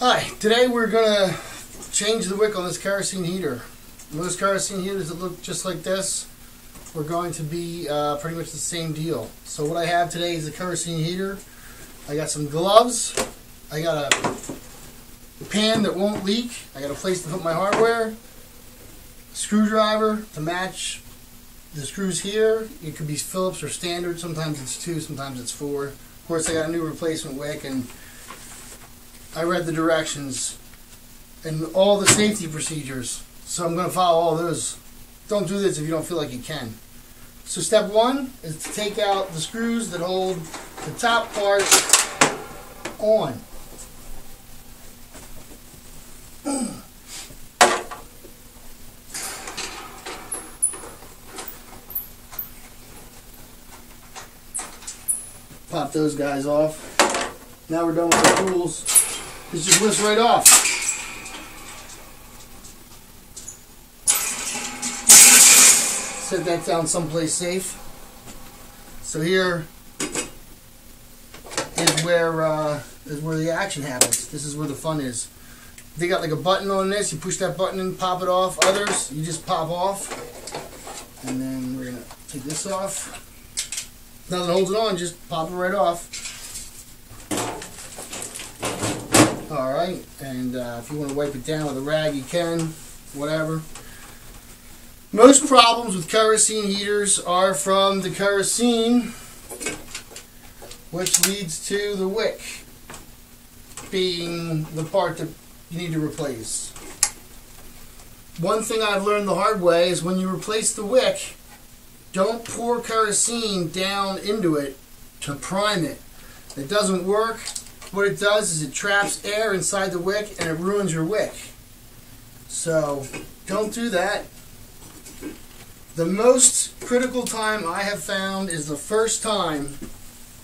Hi, today we're going to change the wick on this kerosene heater. Most kerosene heaters that look just like this are going to be pretty much the same deal. So what I have today is a kerosene heater. I got some gloves. I got a pan that won't leak. I got a place to put my hardware. A screwdriver to match the screws here. It could be Phillips or standard. Sometimes it's 2, sometimes it's 4. Of course, I got a new replacement wick and I read the directions and all the safety procedures, so I'm going to follow all those. Don't do this if you don't feel like you can. So step one is to take out the screws that hold the top part on. Pop those guys off. Now we're done with the tools. It just lifts right off. Set that down someplace safe. So here is where the action happens. This is where the fun is. They got like a button on this. You push that button and pop it off. Others, you just pop off. And then we're gonna take this off. Now that it holds it on, just pop it right off. Alright, and if you want to wipe it down with a rag, you can, whatever. Most problems with kerosene heaters are from the kerosene, which leads to the wick being the part that you need to replace. One thing I've learned the hard way is when you replace the wick, don't pour kerosene down into it to prime it. It doesn't work. What it does is it traps air inside the wick and it ruins your wick. So don't do that. The most critical time I have found is the first time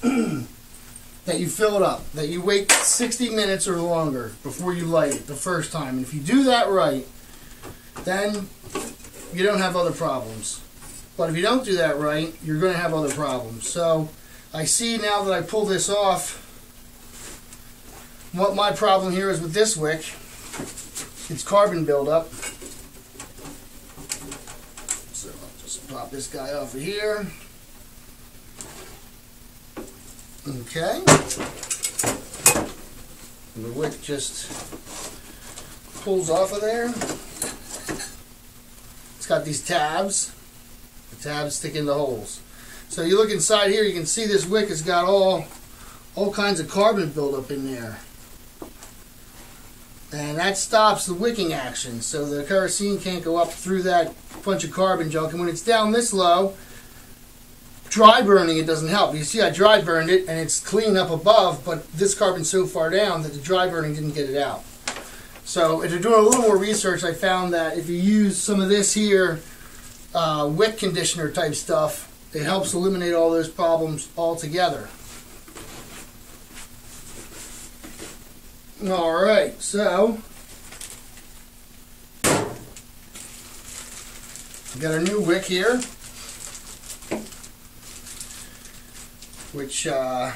that you fill it up, that you wait 60 minutes or longer before you light it the first time. And if you do that right, then you don't have other problems. But if you don't do that right, you're going to have other problems. So I see now that I pull this off, what my problem here is with this wick, it's carbon buildup. So I'll just pop this guy off of here. Okay. And the wick just pulls off of there. It's got these tabs. The tabs stick in the holes. So you look inside here, you can see this wick has got all kinds of carbon buildup in there. And that stops the wicking action, so the kerosene can't go up through that bunch of carbon junk. And when it's down this low, dry burning it doesn't help. You see I dry burned it, and it's clean up above, but this carbon's so far down that the dry burning didn't get it out. So after doing a little more research, I found that if you use some of this here wick conditioner type stuff, it helps eliminate all those problems altogether. Alright, so I've got a new wick here, which I'm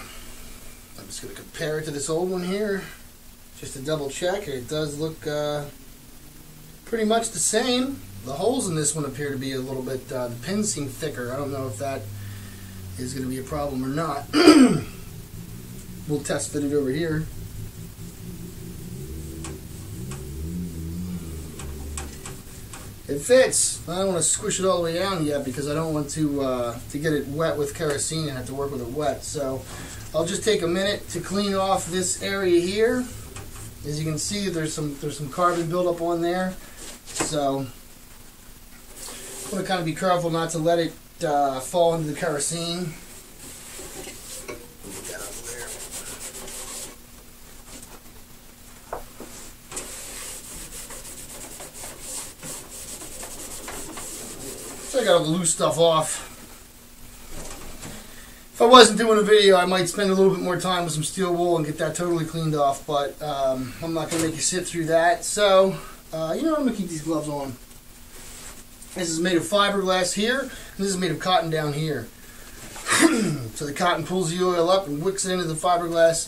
just going to compare it to this old one here, just to double check, and it does look pretty much the same. The holes in this one appear to be a little bit, the pins seem thicker. I don't know if that is going to be a problem or not. We'll test fit it over here. It fits. I don't want to squish it all the way down yet because I don't want to get it wet with kerosene and have to work with it wet. So I'll just take a minute to clean off this area here. As you can see, there's some carbon buildup on there. So I'm going to kind of be careful not to let it fall into the kerosene. I gotta loose stuff off. If I wasn't doing a video, I might spend a little bit more time with some steel wool and get that totally cleaned off, but I'm not gonna make you sit through that. So you know, I'm gonna keep these gloves on. This is made of fiberglass here, and this is made of cotton down here. So the cotton pulls the oil up and wicks it into the fiberglass,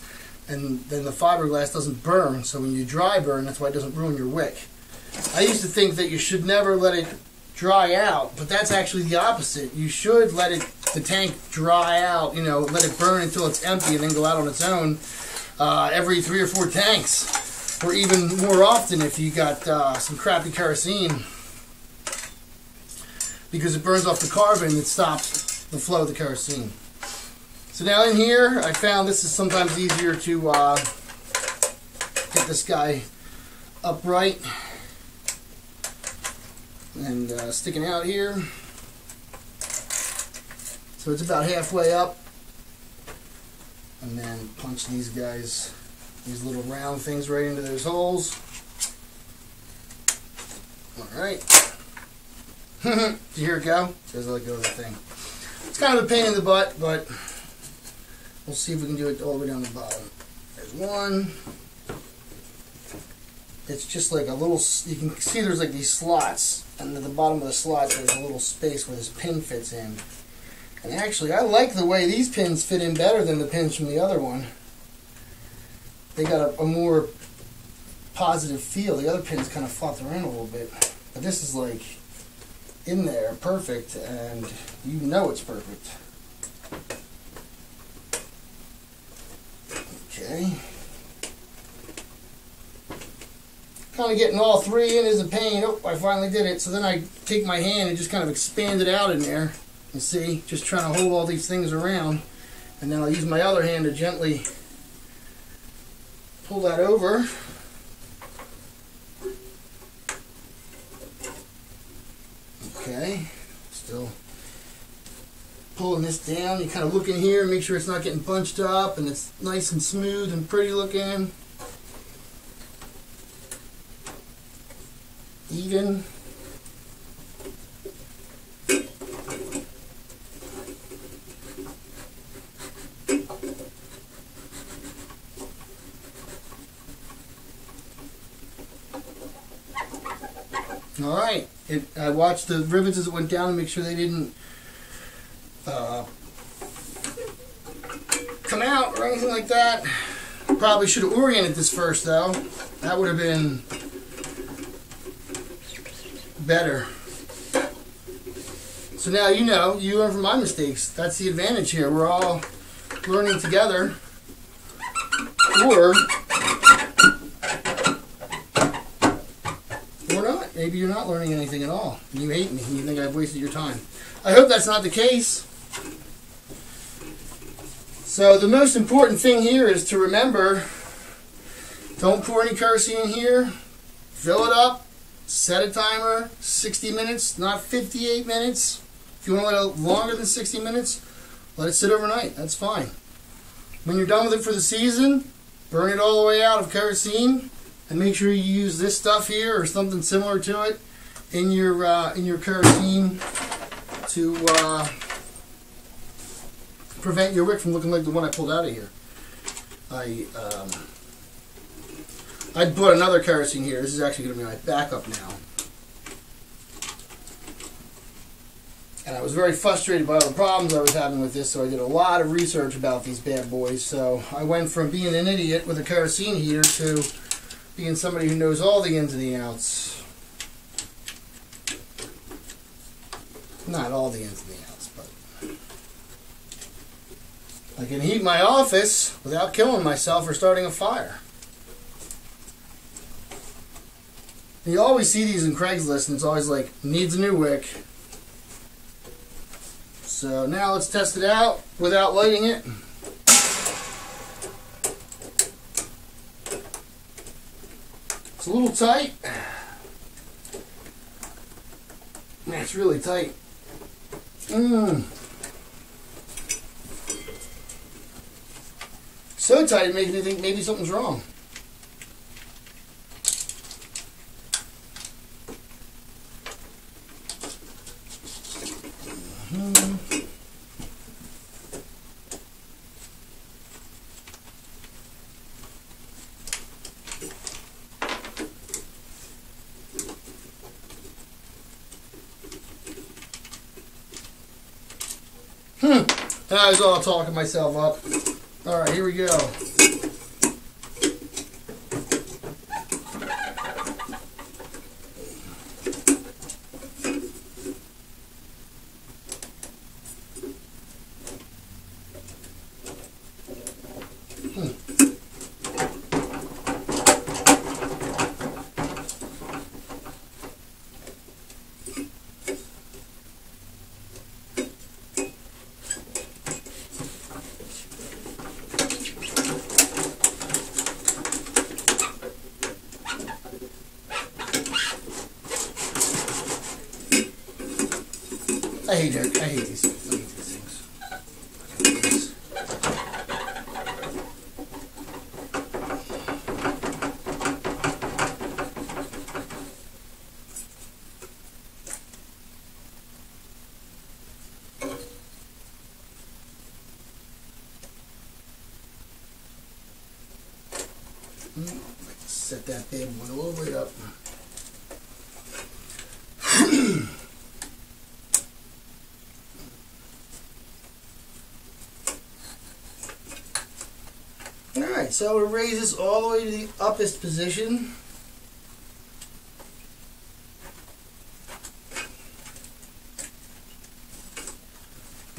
and then the fiberglass doesn't burn, so when you dry burn, that's why it doesn't ruin your wick. I used to think that you should never let it dry out, but that's actually the opposite. You should let it, the tank dry out, you know, let it burn until it's empty and then go out on its own every 3 or 4 tanks, or even more often if you got some crappy kerosene, because it burns off the carbon and it stops the flow of the kerosene. So now in here, I found this is sometimes easier to get this guy upright and sticking out here. So it's about halfway up, and then punch these guys, these little round things, right into those holes. Alright. Here it go. There's a go of the thing. It's kind of a pain in the butt, but we'll see if we can do it all the way down the bottom. There's one. It's just like a little, you can see there's like these slots, and at the bottom of the slots there's a little space where this pin fits in. And actually, I like the way these pins fit in better than the pins from the other one. They got a more positive feel. The other pins kind of flop around a little bit. But this is like in there, perfect, and you know it's perfect. Okay. Kind of getting all 3 in is a pain. Oh, I finally did it. So then I take my hand and just kind of expand it out in there. You see, just trying to hold all these things around, and then I'll use my other hand to gently pull that over. Okay, still pulling this down. You kind of look in here, make sure it's not getting bunched up, and it's nice and smooth and pretty looking. Even. Alright, I watched the rivets as it went down and make sure they didn't come out or anything like that. Probably should have oriented this first though. That would have been better. So now you know, you learn from my mistakes. That's the advantage here. We're all learning together. Or not. Maybe you're not learning anything at all. And you hate me and you think I've wasted your time. I hope that's not the case. So the most important thing here is to remember, don't pour any kerosene in here. Fill it up. Set a timer, 60 minutes, not 58 minutes. If you want to let it longer than 60 minutes, let it sit overnight. That's fine. When you're done with it for the season, burn it all the way out of kerosene, and make sure you use this stuff here or something similar to it in your kerosene to prevent your wick from looking like the one I pulled out of here. I put another kerosene here. This is actually going to be my backup now. And I was very frustrated by all the problems I was having with this, so I did a lot of research about these bad boys. So I went from being an idiot with a kerosene heater to being somebody who knows all the ins and the outs. Not all the ins and the outs, but I can heat my office without killing myself or starting a fire. You always see these in Craigslist, and it's always like, needs a new wick. So now let's test it out without lighting it. It's a little tight. Man, it's really tight. So tight it makes me think maybe something's wrong. I was all talking myself up. Alright, here we go. ages. Set that bad boy all the way up. Alright, so it raises all the way to the uppest position.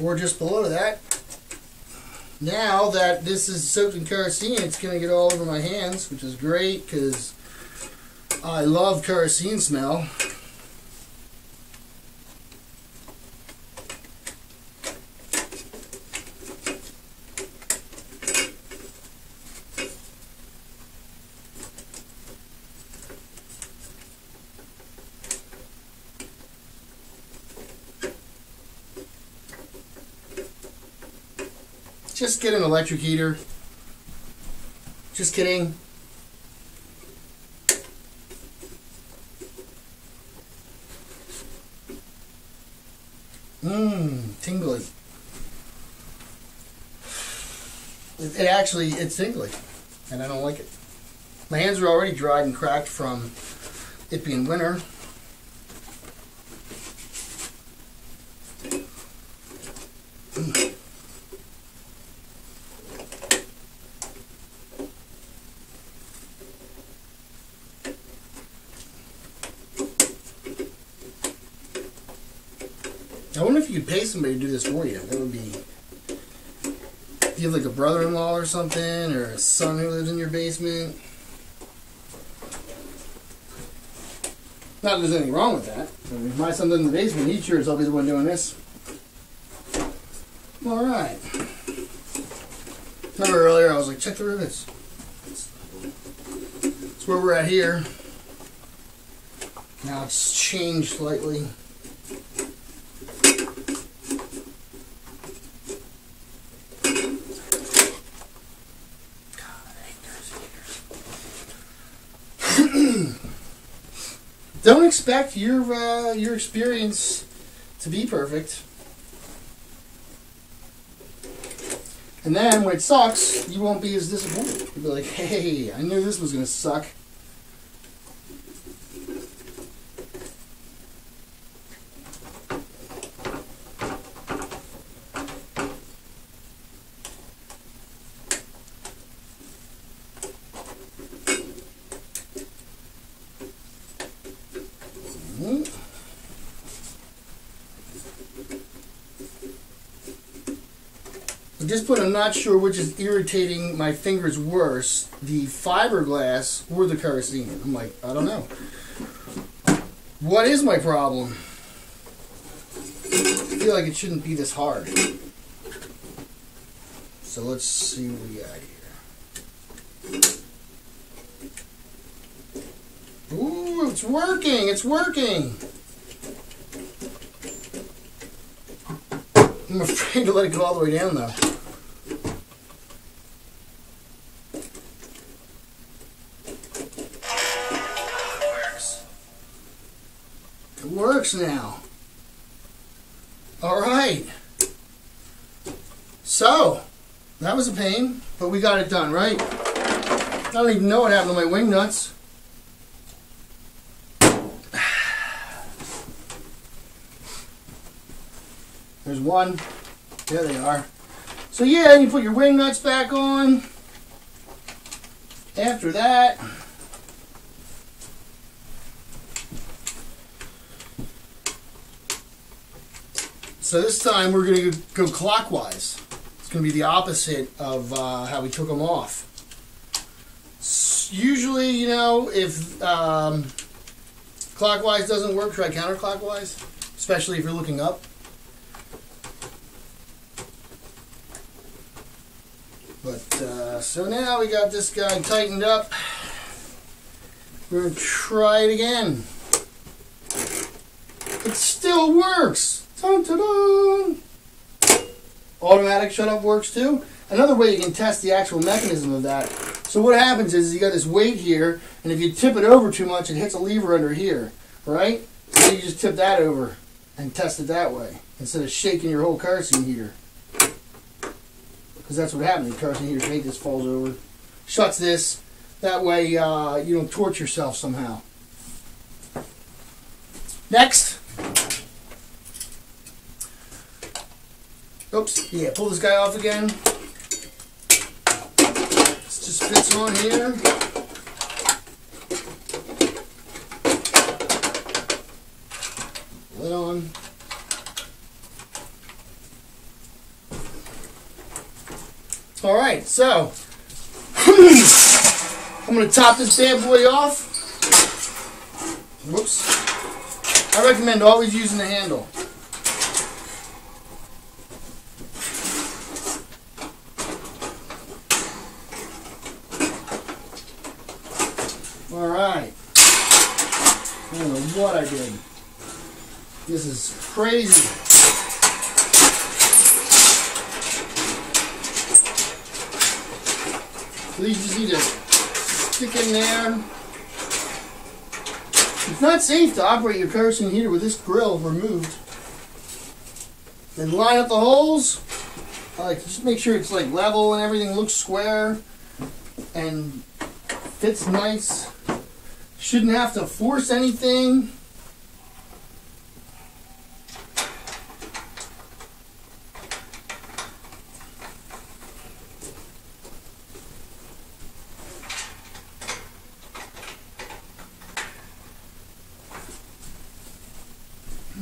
Or just below that. Now that this is soaked in kerosene, it's going to get all over my hands, which is great because I love kerosene smell. Just get an electric heater. Just kidding. Tingly. It actually, it's tingly, and I don't like it. My hands are already dried and cracked from it being winter. I wonder if you could pay somebody to do this for you. That would be, if you have like a brother-in-law or something, or a son who lives in your basement. Not that there's anything wrong with that. I mean, if my son lives in the basement, he sure as hell be the one doing this. All right. Remember earlier I was like, check the rivets. That's where we're at here. Now it's changed slightly. Don't expect your experience to be perfect. And then when it sucks, you won't be as disappointed. You'll be like, hey, I knew this was going to suck. At this point, I'm not sure which is irritating my fingers worse, the fiberglass or the kerosene. I'm like, I don't know. What is my problem? I feel like it shouldn't be this hard. So let's see what we got here. Ooh, it's working! It's working! I'm afraid to let it go all the way down, though. Works now. All right. So that was a pain, but we got it done, right? I don't even know what happened to my wing nuts. There's one. There they are. So yeah, you put your wing nuts back on. After that. So this time we're going to go clockwise. It's going to be the opposite of how we took them off. Usually, you know, if clockwise doesn't work, try counterclockwise, especially if you're looking up. But so now we got this guy tightened up. We're going to try it again. It still works. Dun-ta-dun! Automatic shut off works too. Another way you can test the actual mechanism of that. So what happens is you got this weight here, and if you tip it over too much, it hits a lever under here, right? So you just tip that over and test it that way instead of shaking your whole kerosene heater. Because that's what happens. The kerosene heater's weight just falls over, shuts this. That way you don't torch yourself somehow. Next. Oops, yeah, pull this guy off again. This just fits on here. Lid on. All right, so I'm going to top this bad boy off. Whoops. I recommend always using the handle. Alright, I don't know what I did. This is crazy. So you just need to stick in there. It's not safe to operate your kerosene heater with this grill removed. Then line up the holes. I like to just make sure it's like level and everything looks square and fits nice. Shouldn't have to force anything.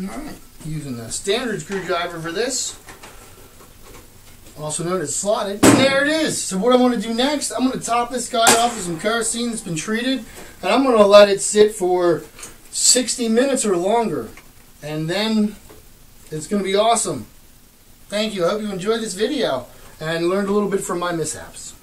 Alright, using the standard screwdriver for this, also known as slotted. And there it is. So what I want to do next, I'm going to top this guy off with some kerosene that's been treated, and I'm going to let it sit for 60 minutes or longer, and then it's going to be awesome. Thank you. I hope you enjoyed this video and learned a little bit from my mishaps.